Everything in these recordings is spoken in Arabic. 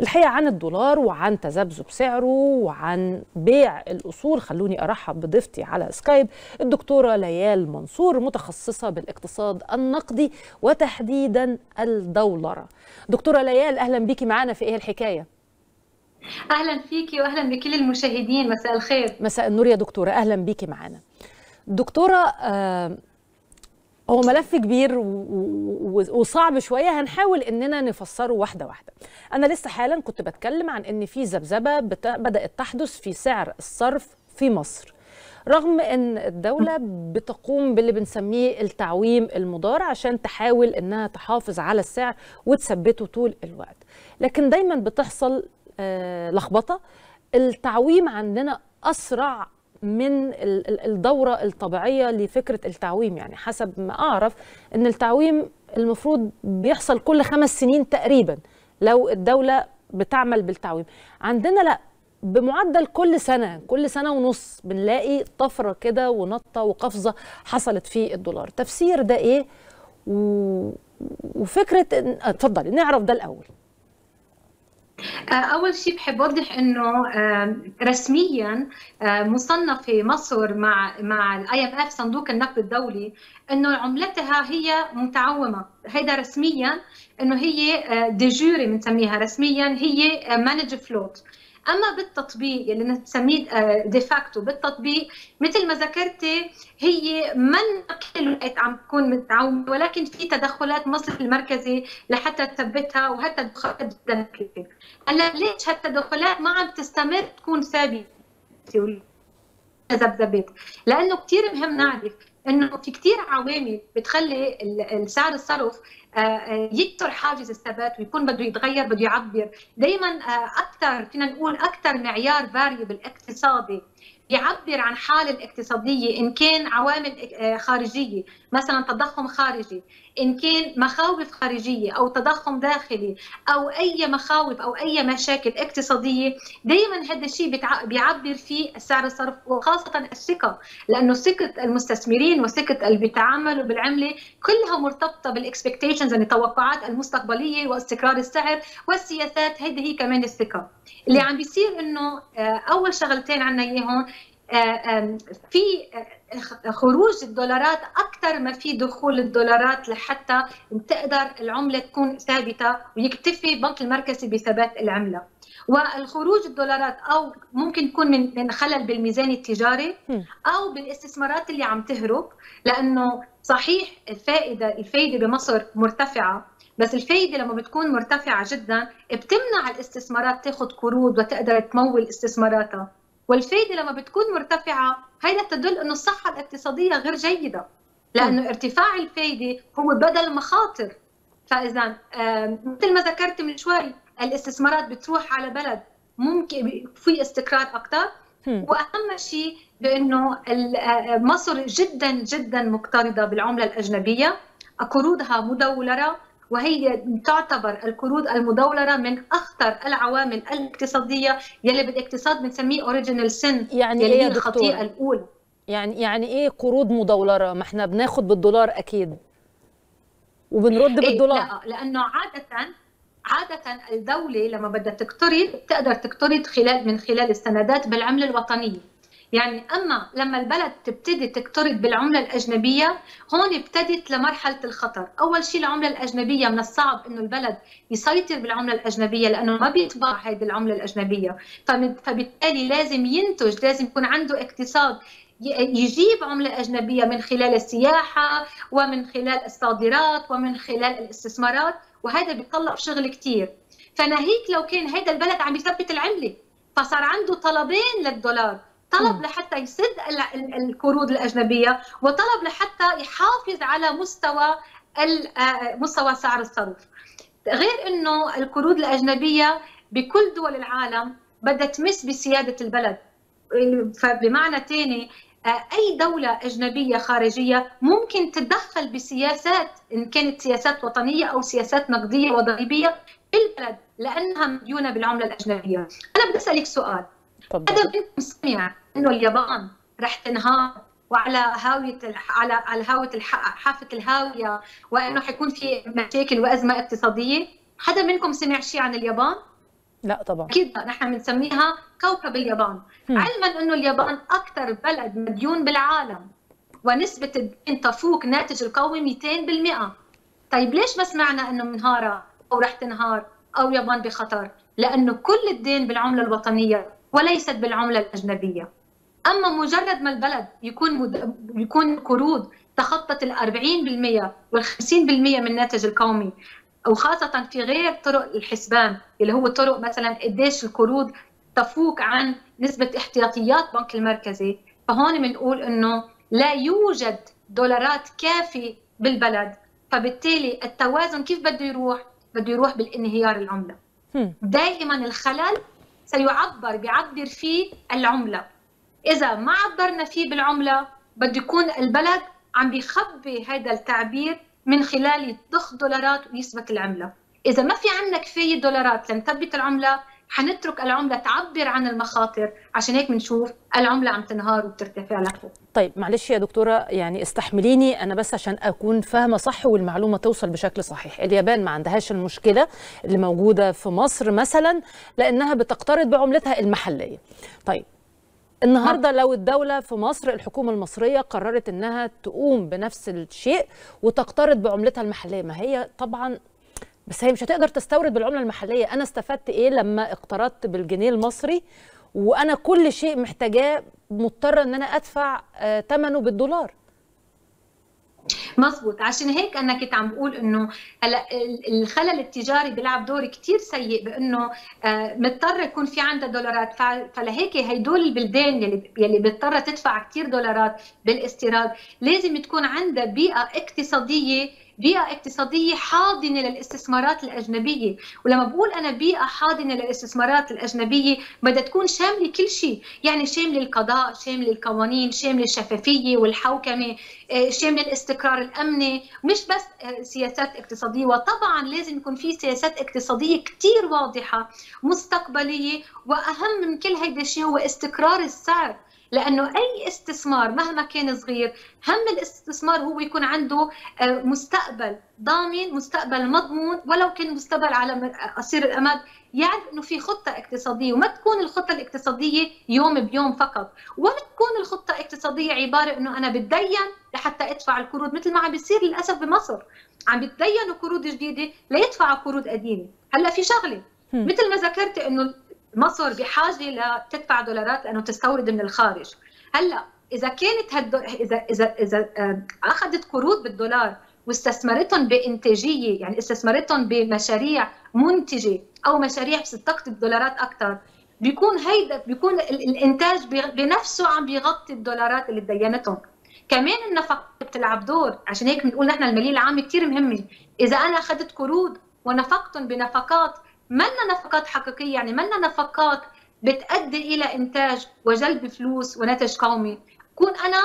الحقيقة عن الدولار وعن تذبذب سعره وعن بيع الأصول. خلوني أرحب بضيفتي على سكايب الدكتورة ليال منصور، متخصصة بالاقتصاد النقدي وتحديدا الدولارة. دكتورة ليال، أهلا بيكي معنا في ايه الحكاية. اهلا فيكي واهلا بكل المشاهدين، مساء الخير. مساء النور يا دكتوره، اهلا بيكي معانا. دكتوره، هو ملف كبير وصعب شويه، هنحاول اننا نفسره واحده واحده. انا لسه حالا كنت بتكلم عن ان في ذبذبه بدات تحدث في سعر الصرف في مصر، رغم ان الدوله بتقوم باللي بنسميه التعويم المضار عشان تحاول انها تحافظ على السعر وتثبته طول الوقت، لكن دايما بتحصل لخبطة. التعويم عندنا أسرع من الدورة الطبيعية لفكرة التعويم، يعني حسب ما أعرف أن التعويم المفروض بيحصل كل 5 سنين تقريبا لو الدولة بتعمل بالتعويم. عندنا لا، بمعدل كل سنة ونص بنلاقي طفرة كده ونطة وقفزة حصلت في الدولار. تفسير ده إيه؟ وفكرة اتفضلي نعرف ده الأول. أول شيء بحب أوضح إنه رسمياً مصنف في مصر مع ال IMF صندوق النقد الدولي إنه عملتها هي متعومة. هيدا رسمياً إنه هي ديجوري بنسميها، رسمياً هي مانج فلوت. أما بالتطبيق اللي بنسميه ديفاكتو، بالتطبيق مثل ما ذكرتي هي من كل وقت عم تكون متعومة، ولكن في تدخلات مصر المركزي لحتى تثبتها، وهذا التدخلات جدا كبيرة. هلا ليش هالتدخلات ما عم تستمر تكون ثابتة وذبذبات؟ لأنه كثير مهم نعرف إنه في كثير عوامل بتخلي السعر الصرف يكسر حاجز الثبات ويكون بده يتغير، بده يعبر دائما. اكثر فينا نقول اكثر معيار فاريبل اقتصادي بيعبر عن حالة الاقتصادية، إن كان عوامل خارجية مثلا تضخم خارجي، إن كان مخاوف خارجية أو تضخم داخلي أو أي مخاوف أو أي مشاكل اقتصادية، دايما هذا الشيء بيعبر فيه سعر الصرف، وخاصة الثقة، لأنه ثقة المستثمرين وثقة اللي بيتعاملوا بالعملة كلها مرتبطة بالإكسبكتيشنز، يعني التوقعات المستقبلية واستقرار السعر والسياسات. هذه هي كمان الثقة اللي عم بيصير، إنه أول شغلتين عنا إياهم في خروج الدولارات أكثر ما في دخول الدولارات لحتى تقدر العملة تكون ثابتة ويكتفي البنك المركزي بثبات العملة. والخروج الدولارات أو ممكن تكون من خلل بالميزان التجاري أو بالاستثمارات اللي عم تهرب، لأنه صحيح الفائدة بمصر مرتفعة، بس الفائدة لما بتكون مرتفعة جدا بتمنع الاستثمارات تاخد قروض وتقدر تمول استثماراتها، والفائدة لما بتكون مرتفعة هيدا تدل انه الصحة الاقتصادية غير جيدة، لانه ارتفاع الفائدة هو بدل مخاطر. فاذا مثل ما ذكرت من شوي الاستثمارات بتروح على بلد ممكن في استقرار اكثر. واهم شيء بانه مصر جدا جدا مقترضة بالعملة الأجنبية، قروضها مدولرة، وهي تعتبر القروض المدولرة من أخطر العوامل الاقتصادية يلي بالاقتصاد بنسميه اوريجينال سن، يعني يلي هي الخطيئة الأولى. يعني إيه قروض مدولرة؟ ما إحنا بناخد بالدولار أكيد وبنرد بالدولار. لا، لأنه عادة الدولة لما بدها تقترض بتقدر تقترض من خلال السندات بالعملة الوطنية. يعني أما لما البلد تبتدي تقترض بالعملة الأجنبية هون ابتدت لمرحلة الخطر. أول شيء العملة الأجنبية من الصعب إنه البلد يسيطر بالعملة الأجنبية لأنه ما بيطبع هذه العملة الأجنبية، فبالتالي لازم ينتج، لازم يكون عنده اقتصاد يجيب عملة أجنبية من خلال السياحة ومن خلال الصادرات ومن خلال الاستثمارات، وهذا بيطلب شغل كتير. فناهيك لو كان هذا البلد عم يثبت العملة، فصار عنده طلبين للدولار، طلب لحتى يسد القروض الأجنبية، وطلب لحتى يحافظ على مستوى سعر الصرف. غير أنه القروض الأجنبية بكل دول العالم بدها تمس بسيادة البلد، فبمعنى تاني أي دولة أجنبية خارجية ممكن تتدخل بسياسات، إن كانت سياسات وطنية أو سياسات نقدية وضريبية بالبلد، لأنها مديونة بالعملة الأجنبية. أنا بدي أسألك سؤال، هذا منكم سمع انه اليابان رح تنهار وعلى هاويه على هاويه حافه الهاويه، وانه حيكون في مشاكل وازمه اقتصاديه؟ حدا منكم سمع شيء عن اليابان؟ لا طبعا اكيد نحن بنسميها كوكب اليابان، علما انه اليابان اكثر بلد مديون بالعالم ونسبه الدين تفوق ناتج القومي 200%. طيب ليش ما سمعنا انه منهاره او رح تنهار او اليابان بخطر؟ لانه كل الدين بالعمله الوطنيه وليست بالعمله الاجنبيه. اما مجرد ما البلد يكون قروض تخطت ال 40% وال 50% من الناتج القومي، وخاصة في غير طرق الحسبان اللي هو طرق مثلا قديش القروض تفوق عن نسبة احتياطيات بنك المركزي، فهون بنقول انه لا يوجد دولارات كافي بالبلد، فبالتالي التوازن كيف بده يروح؟ بده يروح بالانهيار العملة. دائما الخلل بيعبر فيه العملة. إذا ما عبرنا فيه بالعملة بده يكون البلد عم بيخبي هذا التعبير من خلال يضخ دولارات ويثبت العملة. إذا ما في عندنا كفاية دولارات لنثبت العملة، حنترك العملة تعبر عن المخاطر، عشان هيك بنشوف العملة عم تنهار وبترتفع لفوق. طيب معلش يا دكتورة، يعني استحمليني أنا بس عشان أكون فاهمة صح والمعلومة توصل بشكل صحيح. اليابان ما عندهاش المشكلة اللي موجودة في مصر مثلا لأنها بتقترض بعملتها المحلية. طيب النهارده لو الدولة في مصر، الحكومة المصرية قررت انها تقوم بنفس الشيء وتقترض بعملتها المحلية، ما هي طبعا بس هي مش هتقدر تستورد بالعملة المحلية. انا استفدت ايه لما اقترضت بالجنيه المصري وانا كل شيء محتاجاه مضطرة ان انا ادفع ثمنه بالدولار؟ مظبوط، عشان هيك انا كنت عم بقول انه هلا الخلل التجاري بيلعب دور كثير سيء بانه مضطر يكون في عندها دولارات، فلهيك هدول البلدان يلي مضطره تدفع كثير دولارات بالاستيراد لازم تكون عندها بيئة اقتصادية حاضنة للاستثمارات الأجنبية. ولما بقول أنا بيئة حاضنة للاستثمارات الأجنبية بدها تكون شاملة كل شيء، يعني شاملة القضاء، شاملة القوانين، شاملة الشفافية والحوكمة، شاملة الاستقرار الأمني، مش بس سياسات اقتصادية. وطبعا لازم يكون في سياسات اقتصادية كتير واضحة مستقبلية، وأهم من كل هيدا الشيء هو استقرار السعر، لأنه أي استثمار مهما كان صغير هم الاستثمار هو يكون عنده مستقبل ضامن، مستقبل مضمون، ولو كان مستقبل على قصير الأمد. يعرف أنه في خطة اقتصادية، وما تكون الخطة الاقتصادية يوم بيوم فقط، ولا تكون الخطة الاقتصادية عبارة أنه أنا بتدين لحتى أدفع القروض، مثل ما عم بيصير للأسف بمصر، عم بتدينوا قروض جديدة ليدفعوا قروض قديمة. هلأ في شغلة مثل ما ذكرت أنه مصر بحاجه لتدفع دولارات لانه تستورد من الخارج. هلا اذا كانت اذا اخذت قروض بالدولار واستثمرتهم بانتاجيه، يعني استثمرتهم بمشاريع منتجه او مشاريع بتستقطب دولارات اكثر، بيكون الانتاج بنفسه عم بيغطي الدولارات اللي تدينتهم. كمان النفقات بتلعب دور، عشان هيك بنقول نحن الماليه العامه كثير مهمه. اذا انا اخذت قروض ونفقتهم بنفقات مالنا نفقات حقيقية، يعني مالنا نفقات بتؤدي إلى إنتاج وجلب فلوس وناتج قومي، بكون أنا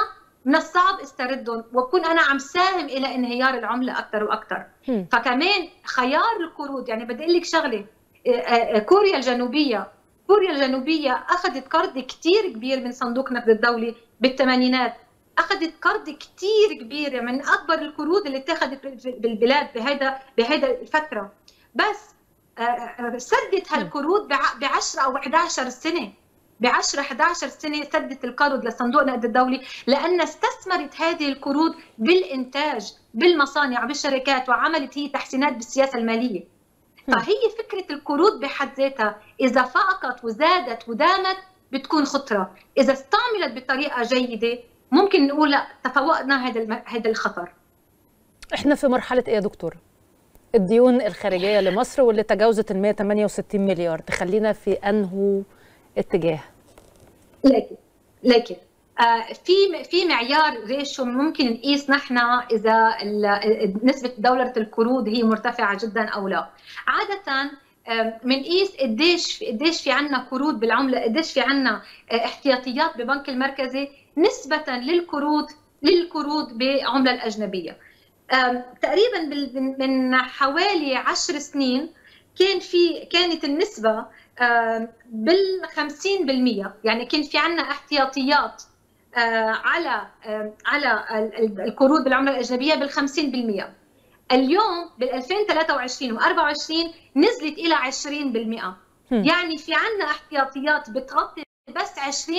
من الصعب استردهم، وبكون أنا عم ساهم إلى انهيار العملة أكثر وأكثر. فكمان خيار القروض، يعني بدي أقول لك شغلة، كوريا الجنوبية أخذت قرض كتير كبير من صندوق نقد الدولي بالثمانينات، أخذت قرض كتير كبير من أكبر القروض اللي اتخذت بالبلاد بهيدا الفترة، بس سدت هالقروض ب 10 او 11 سنه، ب 10 11 سنه سدت القرض لصندوق النقد الدولي، لان استثمرت هذه القروض بالانتاج، بالمصانع، بالشركات، وعملت هي تحسينات بالسياسه الماليه. فهي فكره القروض بحد ذاتها اذا فاقت وزادت ودامت بتكون خطره، اذا استعملت بطريقه جيده ممكن نقول لا تفوقنا هذا الخطر. احنا في مرحله ايه يا دكتوره؟ الديون الخارجية لمصر واللي تجاوزت 168 مليار، تخلينا في أنهو اتجاه؟ لكن في معيار ريشو ممكن نقيس نحن إذا نسبة دولة القروض هي مرتفعة جدا أو لا. عادة بنقيس قديش في عندنا قروض بالعملة، قديش في عندنا احتياطيات ببنك المركزي نسبة للقروض بعملة الأجنبية. تقريبا من حوالي 10 سنين كانت النسبة بال50%، يعني كان في عندنا احتياطيات على القروض بالعملة الأجنبية بال50%. اليوم بال2023 و24 نزلت إلى 20%، يعني في عندنا احتياطيات بتغطي بس 20%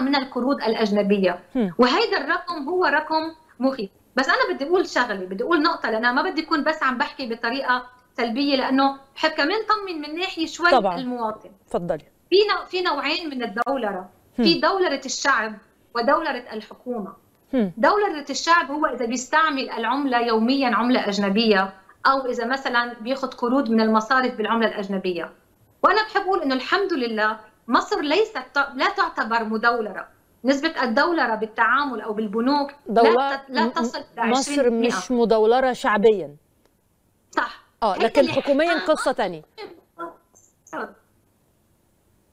من القروض الأجنبية، وهذا الرقم هو رقم مخيف. بس أنا بدي أقول شغلة، بدي أقول نقطة، لأن ما بدي أكون بس عم بحكي بطريقة سلبية، لأنه بحب كمان طمن من ناحية شوي طبعا. المواطن. تفضلي. في نوعين من الدولرة، في دولرة الشعب ودولرة الحكومة. دولرة الشعب هو إذا بيستعمل العملة يوميا عملة أجنبية، أو إذا مثلا بياخد قروض من المصارف بالعملة الأجنبية. وأنا بحب أقول إنه الحمد لله مصر ليست لا تعتبر مدولرة، نسبة الدولرة بالتعامل أو بالبنوك لا تصل إلى 20%. مصر مش مدولرة شعبيا. صح. لكن حكوميا قصة ثانية.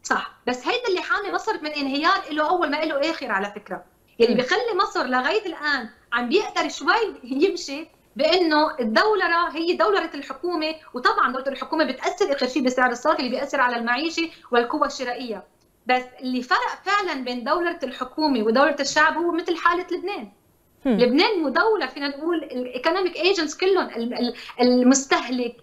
صح، بس هيدا اللي حامي مصر من انهيار له أول ما له آخر على فكرة، اللي بيخلي مصر لغاية الآن عم بيقدر شوي يمشي بأنه الدولرة هي دولرة الحكومة، وطبعا دولة الحكومة بتأثر آخر شيء بسعر الصرف اللي بيأثر على المعيشة والقوة الشرائية. بس اللي فرق فعلا بين دولرة الحكومة ودولرة الشعب هو مثل حالة لبنان. لبنان مدولة، فينا نقول الايكونوميك ايجنتس كلهم، المستهلك،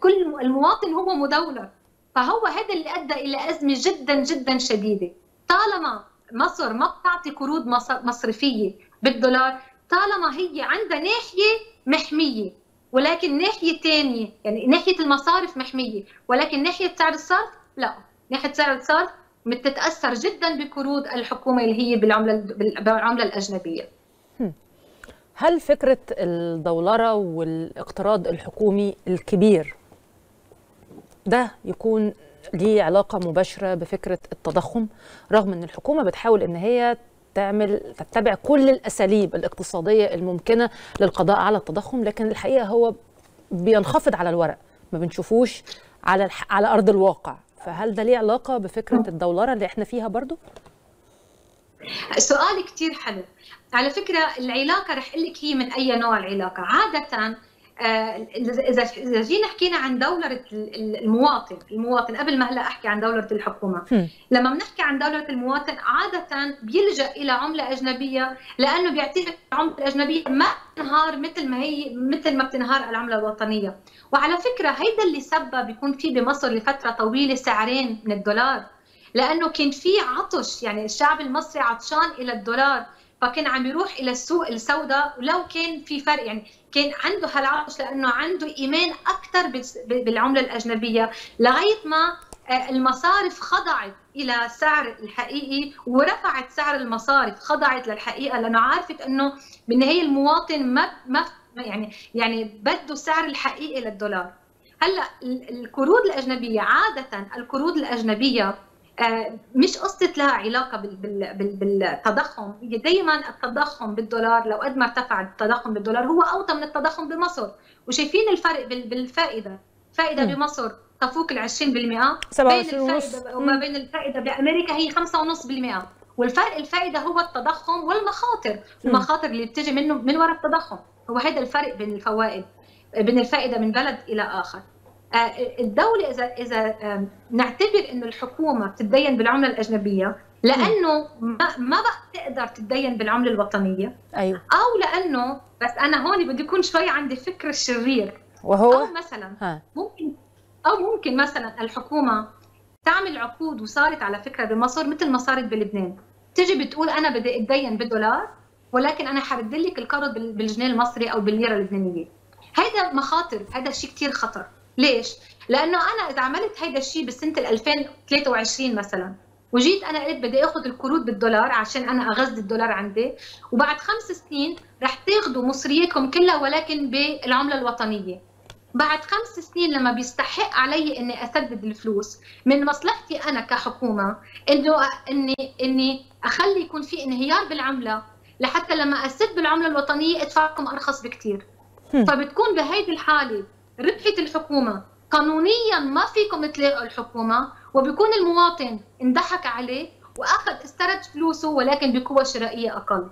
كل المواطن هو مدولر، فهو هذا اللي ادى الى ازمه جدا جدا شديده. طالما مصر ما بتعطي قروض مصرفيه بالدولار، طالما هي عندها ناحيه محميه ولكن ناحيه ثانيه، يعني ناحيه المصارف محميه ولكن ناحيه سعر الصرف لا، ناحيه سعر الصرف بتتاثر جدا بقروض الحكومه اللي هي بالعمله الاجنبيه. هل فكره الدولره والاقتراض الحكومي الكبير ده يكون ليه علاقة مباشرة بفكرة التضخم، رغم ان الحكومة بتحاول ان هي تتبع كل الأساليب الاقتصادية الممكنة للقضاء على التضخم، لكن الحقيقة هو بينخفض على الورق، ما بنشوفوش على أرض الواقع، فهل ده ليه علاقة بفكرة الدولرة اللي احنا فيها برضو؟ سؤال كتير حلو. على فكرة العلاقة رح أقول لك هي من أي نوع العلاقة. عادة إذا جينا حكينا عن دولرة المواطن قبل ما هلا أحكي عن دولرة الحكومة، لما بنحكي عن دولرة المواطن عادة بيلجأ إلى عملة أجنبية، لأنه بيعتبر العملة الأجنبية ما بتنهار مثل ما بتنهار العملة الوطنية. وعلى فكرة هيدا اللي سبب يكون في بمصر لفترة طويلة سعرين من الدولار، لأنه كان في عطش، يعني الشعب المصري عطشان إلى الدولار، فكان عم يروح الى السوق السوداء، ولو كان في فرق يعني كان عنده هالعطش لانه عنده ايمان اكثر بالعمله الاجنبيه، لغايه ما المصارف خضعت الى السعر الحقيقي ورفعت سعر المصارف، خضعت للحقيقه لانه عارفه انه بالنهايه المواطن ما يعني بده السعر الحقيقي للدولار. هلا القروض الاجنبيه، عاده القروض الاجنبيه مش قصة لها علاقة بالتضخم، دايما التضخم بالدولار لو قد ما ارتفع التضخم بالدولار هو أوطى من التضخم بمصر، وشايفين الفرق بالفائدة، فائدة بمصر تفوق ال 20% وما بين الفائدة بأمريكا هي 5.5%، والفرق الفائدة هو التضخم والمخاطر، المخاطر اللي بتجي منه من وراء التضخم، هو هذا الفرق بين الفوائد بين الفائدة من بلد إلى آخر. الدولة إذا نعتبر إنه الحكومة بتتدين بالعملة الأجنبية لأنه ما بقى تقدر تتدين بالعملة الوطنية، أيوة. أو لأنه، بس أنا هون بدي يكون شوي عندي فكر شرير، وهو أو مثلا ممكن مثلا الحكومة تعمل عقود، وصارت على فكرة بمصر مثل ما صارت بلبنان، تجي بتقول أنا بدي أتدين بالدولار ولكن أنا حردلك القرض بالجنيه المصري أو بالليرة اللبنانية. هذا مخاطر، هذا شيء كتير خطر. ليش؟ لأنه أنا إذا عملت هيدا الشيء بسنة 2023 مثلا، وجيت أنا قلت بدي آخذ القروض بالدولار عشان أنا أغذي الدولار عندي، وبعد 5 سنين رح تاخذوا مصريكم كلها ولكن بالعملة الوطنية. بعد 5 سنين لما بيستحق علي إني أسدد الفلوس، من مصلحتي أنا كحكومة إنه إني أخلي يكون في انهيار بالعملة، لحتى لما أسد بالعملة الوطنية أدفعكم أرخص بكتير. فبتكون بهيدي الحالة ربحت الحكومة قانونيا، ما فيكم تلاقوا الحكومة، وبيكون المواطن اندحك عليه واخذ استرد فلوسه ولكن بقوة شرائية اقل.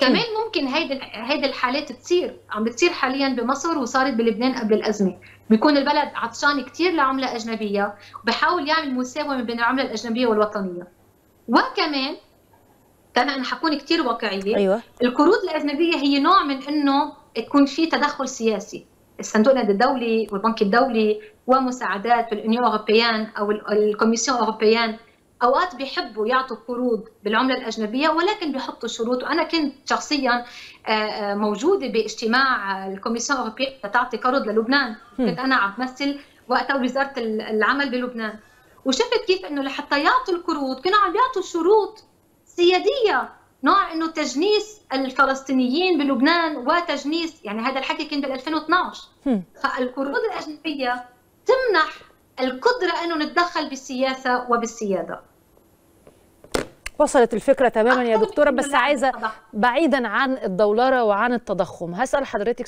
كمان ممكن هيدي الحالات تصير، عم بتصير حاليا بمصر وصارت بلبنان قبل الازمة، بيكون البلد عطشان كثير لعملة اجنبية وبحاول يعمل مساومة بين العملة الاجنبية والوطنية. وكمان أنا حكون كثير واقعية، أيوة. القروض الاجنبية هي نوع من انه تكون في تدخل سياسي، الصندوق الدولي والبنك الدولي ومساعدات الأونيون أوروبيان أو الكوميسيون أوروبيان أوقات بيحبوا يعطوا قروض بالعملة الأجنبية ولكن بيحطوا شروط. وأنا كنت شخصياً موجودة باجتماع الكوميسيون أوروبية تعطي قرض للبنان، كنت أنا عم بمثل وقتها وزارة العمل بلبنان، وشفت كيف إنه لحتى يعطوا القروض كانوا عم يعطوا شروط سيادية، نوع إنه تجنيس الفلسطينيين بلبنان وتجنيس، يعني هذا الحكي كان بال 2012. فالقروض الأجنبية تمنح القدرة إنه نتدخل بالسياسة وبالسيادة. وصلت الفكرة تماما يا دكتورة، بس عايزة بعيدا عن الدولارة وعن التضخم هسأل حضرتك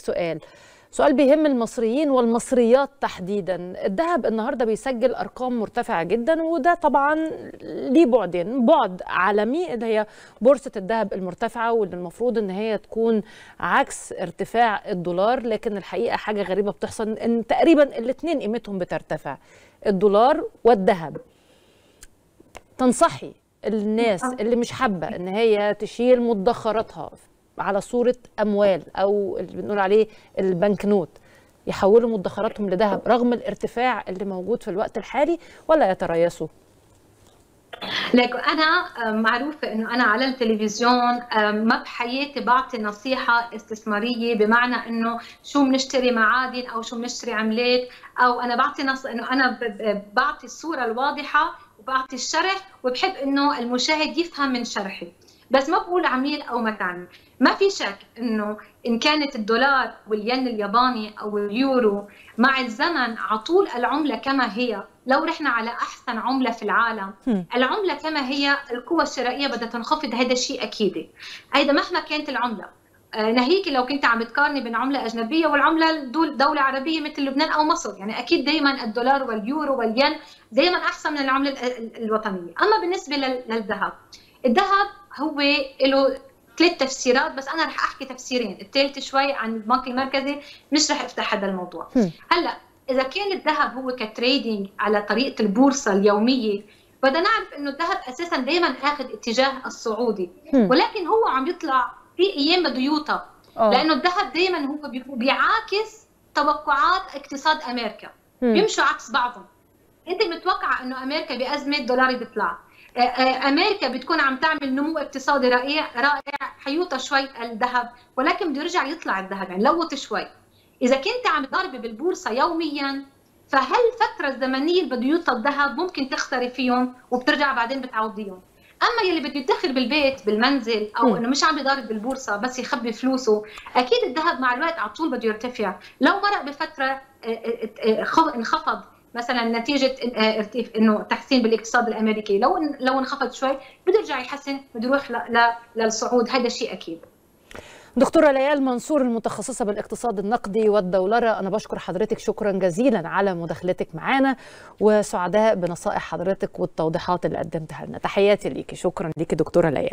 سؤال بيهم المصريين والمصريات تحديدا. الذهب النهارده بيسجل ارقام مرتفعه جدا، وده طبعا ليه بعدين، بعد عالمي اللي هي بورصه الذهب المرتفعه واللي المفروض ان هي تكون عكس ارتفاع الدولار، لكن الحقيقه حاجه غريبه بتحصل ان تقريبا الاثنين قيمتهم بترتفع، الدولار والذهب. تنصحي الناس اللي مش حابه ان هي تشيل مدخراتها على صورة أموال أو اللي بنقول عليه البنك نوت يحولوا مدخراتهم لذهب رغم الارتفاع اللي موجود في الوقت الحالي، ولا يتريثوا؟ لكن أنا معروفة أنه أنا على التلفزيون ما بحياتي بعطي نصيحة استثمارية بمعنى أنه شو بنشتري معادن أو شو بنشتري عملات، أو أنا بعطي أنه أنا بعطي الصورة الواضحة وبعطي الشرح، وبحب أنه المشاهد يفهم من شرحي، بس ما بقول عميل او ما تعمل. ما في شك انه ان كانت الدولار والين الياباني او اليورو مع الزمن عطول العمله كما هي، لو رحنا على احسن عمله في العالم، العمله كما هي القوه الشرائيه بدها تنخفض، هذا الشيء اكيد. هيدا مهما كانت العمله، ناهيك لو كنت عم تقارني بين عمله اجنبيه والعمله دوله عربيه مثل لبنان او مصر، يعني اكيد دائما الدولار واليورو والين دائما احسن من العمله الوطنيه. اما بالنسبه للذهب، الذهب هو له ثلاث تفسيرات، بس انا رح احكي تفسيرين، الثالث شوي عن البنك المركزي مش رح افتح هذا الموضوع. هلا اذا كان الذهب هو كتريدنج على طريقه البورصه اليوميه، بدنا نعرف انه الذهب اساسا دائما اخذ اتجاه الصعودي، ولكن هو عم يطلع في ايام بده يوطى، لانه الذهب دائما هو بيعاكس توقعات اقتصاد امريكا، بيمشوا عكس بعضهم. انت متوقعه انه امريكا بازمه دولاري بيطلع، امريكا بتكون عم تعمل نمو اقتصادي رائع، حيوطى شوي الذهب ولكن بده يرجع يطلع الذهب، يعني لوط شوي. اذا كنت عم تضربي بالبورصه يوميا، فهالفتره الزمنيه اللي بده يوطى الذهب ممكن تخسري فيهم وبترجع بعدين بتعوضيهم. اما يلي بده يدخر بالبيت بالمنزل او انه مش عم يضرب بالبورصه بس يخبي فلوسه، اكيد الذهب مع الوقت على طول بده يرتفع. لو مرق بفتره انخفض مثلا نتيجه انه تحسين بالاقتصاد الامريكي، لو انخفض شوي بده يرجع يحسن، بده يروح للصعود، هذا شيء اكيد. دكتوره ليال منصور المتخصصه بالاقتصاد النقدي والدولره، انا بشكر حضرتك شكرا جزيلا على مداخلتك معانا، وسعداء بنصائح حضرتك والتوضيحات اللي قدمتها لنا. تحياتي ليكي، شكرا ليكي دكتوره ليال.